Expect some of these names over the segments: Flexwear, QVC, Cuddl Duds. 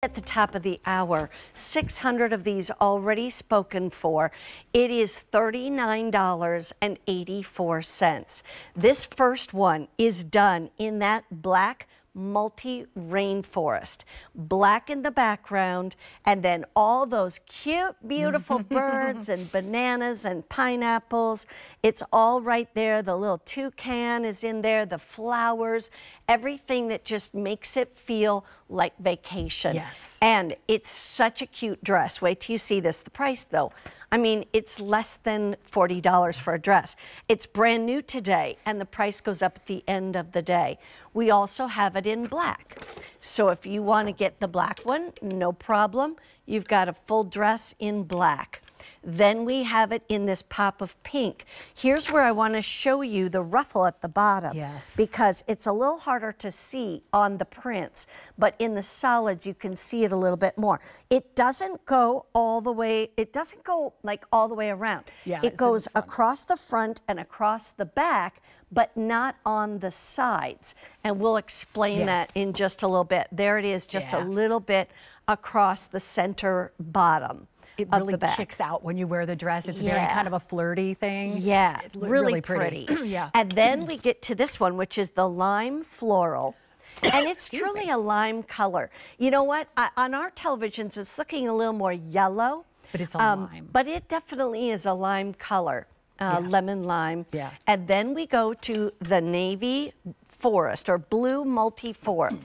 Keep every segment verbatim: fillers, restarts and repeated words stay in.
At the top of the hour, six hundred of these already spoken for. It is thirty-nine dollars and eighty-four cents. This first one is done in that black multi rainforest, black in the background, and then all those cute, beautiful birds and bananas and pineapples. It's all right there. The little toucan is in there, the flowers, everything that just makes it feel like vacation. Yes. And it's such a cute dress. Wait till you see this. The price, though, I mean, it's less than forty dollars for a dress. It's brand new today, and the price goes up at the end of the day. We also have it in black. So if you want to get the black one, no problem. You've got a full dress in black. Then we have it in this pop of pink. Here's where I want to show you the ruffle at the bottom. Yes. Because it's a little harder to see on the prints, but in the solids you can see it a little bit more. It doesn't go all the way, it doesn't go like all the way around. Yeah, it goes across the front and across the back, but not on the sides. And we'll explain yeah. that in just a little bit. There it is, just yeah. a little bit across the center bottom. It really kicks out when you wear the dress. It's yeah. very kind of a flirty thing. Yeah, it's really, really pretty. pretty. yeah. And then we get to this one, which is the lime floral. And it's truly me. a lime color. You know what? I, on our televisions, it's looking a little more yellow. But it's a um, lime. But it definitely is a lime color, uh, yeah. lemon lime. Yeah. And then we go to the navy forest or blue multi-flora.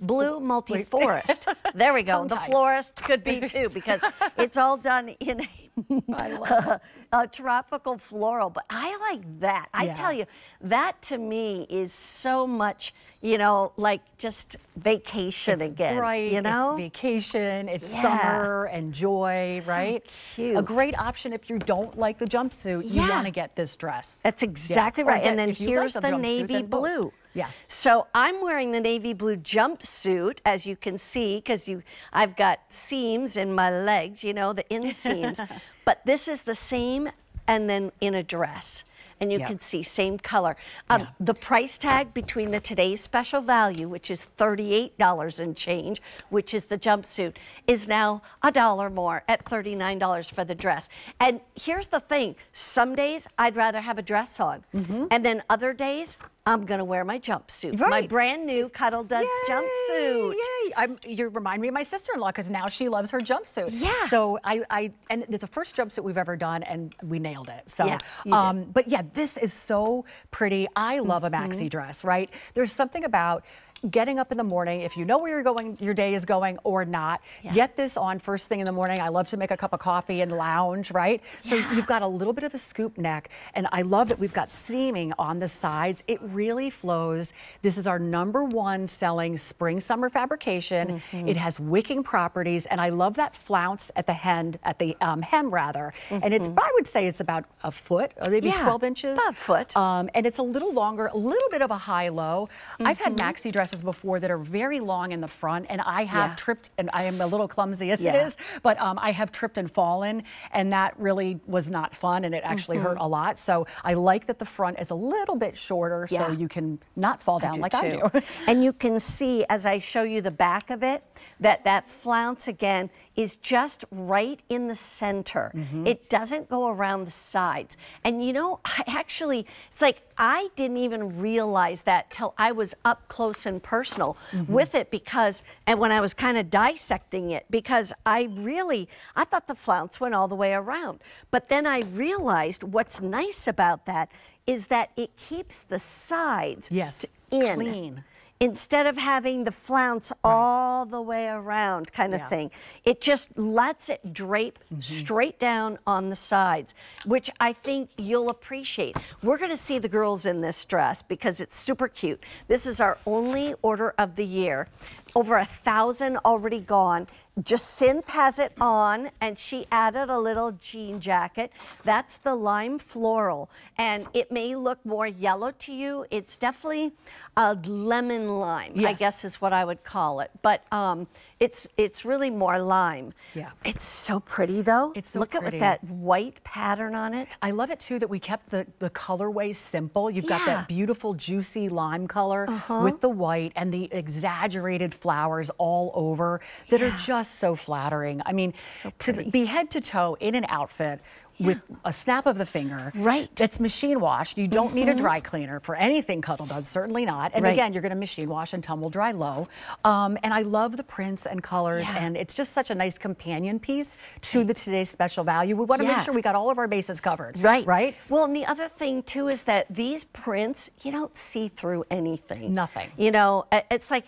Blue multi-forest. There we go. The florist could be too, because it's all done in a, a, a tropical floral. But I like that. I yeah. tell you, that to me is so much, you know, like just vacation it's again. Right. You know, it's vacation. It's yeah. summer and joy. So right. Cute. A great option if you don't like the jumpsuit. Yeah. You want to get this dress. That's exactly yeah. right. Get, and then here's like the, the navy blue. Both. Yeah. So I'm wearing the navy blue jumpsuit, as you can see, because you, I've got seams in my legs, you know, the inseams. But this is the same, and then in a dress. And you yep. can see, same color. Um, yeah. The price tag between the today's special value, which is thirty-eight dollars and change, which is the jumpsuit, is now a dollar more at thirty-nine dollars for the dress. And here's the thing. Some days I'd rather have a dress on. Mm-hmm. And then other days, I'm going to wear my jumpsuit, right. my brand new Cuddl Duds Yay, jumpsuit. Yay! I'm, you remind me of my sister-in-law, because now she loves her jumpsuit. Yeah. So I, I, and it's the first jumpsuit we've ever done, and we nailed it. So, yeah, um, but yeah, this is so pretty. I love mm-hmm. a maxi dress, right? There's something about getting up in the morning, if you know where you're going, your day is going or not, yeah. get this on first thing in the morning. I love to make a cup of coffee and lounge, right? So yeah. you've got a little bit of a scoop neck, and I love that we've got seaming on the sides. It really flows. This is our number one selling spring summer fabrication. Mm-hmm. It has wicking properties, and I love that flounce at the hem, at the um, hem rather. Mm-hmm. And it's, I would say it's about a foot, or maybe yeah, twelve inches. About a foot. Um, and it's a little longer, a little bit of a high-low. Mm-hmm. I've had maxi dresses before that are very long in the front, and I have yeah. tripped, and I am a little clumsy as yeah. it is, but um, I have tripped and fallen, and that really was not fun, and it actually mm-hmm. hurt a lot. So I like that the front is a little bit shorter, yeah. so you can not fall down I do like too. I do. And you can see, as I show you the back of it, that that flounce again is just right in the center. Mm-hmm. It doesn't go around the sides. And you know, I actually, it's like I didn't even realize that till I was up close and personal mm-hmm. with it, because, and when I was kind of dissecting it, because I really, I thought the flounce went all the way around. But then I realized what's nice about that is that it keeps the sides yes. in. Clean. Instead of having the flounce right. all the way around kind of yeah. thing. It just lets it drape mm-hmm. straight down on the sides, which I think you'll appreciate. We're gonna see the girls in this dress because it's super cute. This is our only order of the year. Over a thousand already gone. Jacinth has it on, and she added a little jean jacket. That's the lime floral, and it may look more yellow to you. It's definitely a lemon lime, yes. I guess is what I would call it. But um, it's it's really more lime. Yeah. It's so pretty though. It's so Look pretty. at with that white pattern on it. I love it too that we kept the, the colorways simple. You've yeah. got that beautiful juicy lime color uh-huh. with the white and the exaggerated flowers all over that yeah. are just so flattering. I mean, so to be head to toe in an outfit with a snap of the finger. Right. It's machine washed. You don't mm-hmm. need a dry cleaner for anything Cuddl Duds, certainly not. And right. again, you're gonna machine wash and tumble dry low. Um, and I love the prints and colors yeah. and it's just such a nice companion piece to the today's special value. We wanna yeah. make sure we got all of our bases covered. Right. Right? Well, and the other thing too is that these prints, you don't see through anything. Nothing. You know, it's like,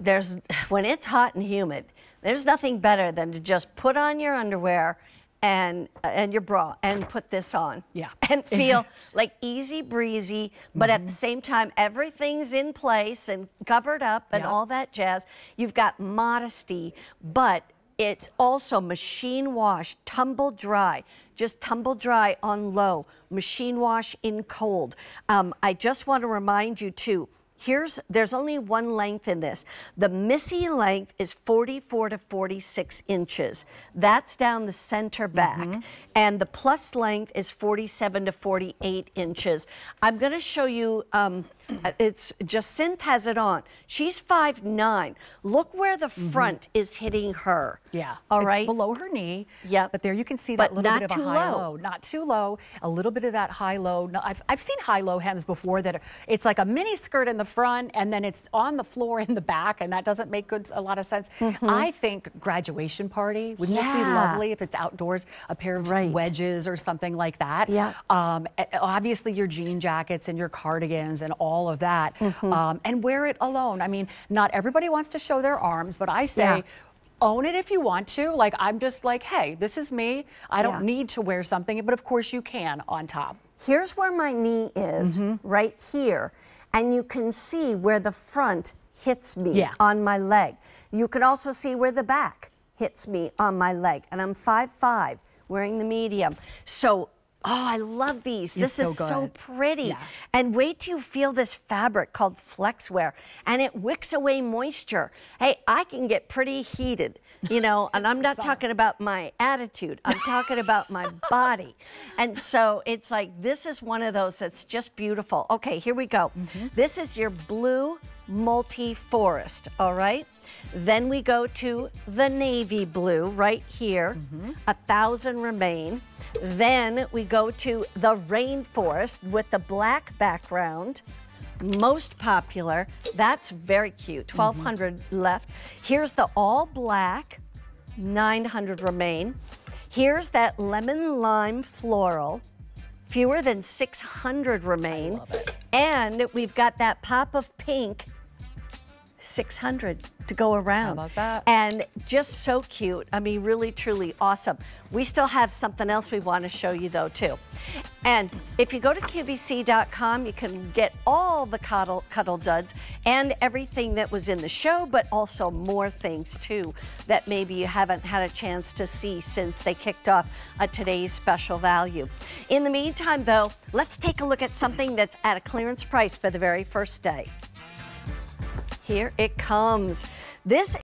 there's, when it's hot and humid, there's nothing better than to just put on your underwear and uh, and your bra and put this on yeah and feel like easy breezy, but mm-hmm. at the same time everything's in place and covered up and yep. all that jazz. You've got modesty, but it's also machine wash, tumble dry, just tumble dry on low, machine wash in cold. um, I just want to remind you too, Here's, there's only one length in this. The Missy length is forty-four to forty-six inches. That's down the center back. Mm-hmm. And the plus length is forty-seven to forty-eight inches. I'm gonna show you, um, it's, Jacinth has it on. She's five nine. Look where the front mm-hmm. is hitting her. Yeah, all right? It's below her knee. Yeah. But there you can see that but little bit of a high-low. Low. Not too low, a little bit of that high-low. I've, I've seen high-low hems before that are, it's like a mini skirt in the front and then it's on the floor in the back, and that doesn't make good, a lot of sense. Mm-hmm. I think graduation party, wouldn't yeah. this be lovely if it's outdoors, a pair of right. wedges or something like that. Yeah. Um, obviously your jean jackets and your cardigans and all All of that, mm-hmm. um, and wear it alone. I mean, not everybody wants to show their arms, but I say, yeah. own it if you want to. Like, I'm just like, hey, this is me. I don't yeah. need to wear something, but of course you can on top. Here's where my knee is, mm-hmm. right here, and you can see where the front hits me yeah. on my leg. You can also see where the back hits me on my leg, and I'm five five, wearing the medium. So. Oh, I love these. This is so pretty. Yeah. And wait till you feel this fabric called Flexwear, and it wicks away moisture. Hey, I can get pretty heated, you know, and I'm not talking about my attitude. I'm talking about my body. And so it's like, this is one of those that's just beautiful. Okay, here we go. Mm-hmm. This is your blue multi-forest, all right? Then we go to the navy blue right here, mm-hmm. a thousand remain. Then we go to the rainforest with the black background, most popular. That's very cute, twelve hundred mm-hmm. left. Here's the all black, nine hundred remain. Here's that lemon lime floral, fewer than six hundred remain. I love it. And we've got that pop of pink, six hundred to go around. How about that? And just so cute. I mean, really, truly awesome. We still have something else we want to show you though too. And if you go to Q V C dot com, you can get all the Cuddl, Cuddl Duds and everything that was in the show, but also more things too that maybe you haven't had a chance to see since they kicked off a today's special value. In the meantime though, let's take a look at something that's at a clearance price for the very first day. Here it comes. This